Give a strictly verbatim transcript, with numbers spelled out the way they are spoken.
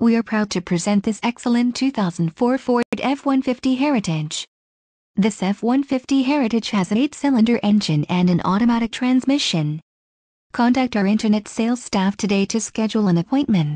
we are proud to present this excellent two thousand four Ford F one fifty Heritage. This F one fifty Heritage has an eight-cylinder engine and an automatic transmission. Contact our internet sales staff today to schedule an appointment.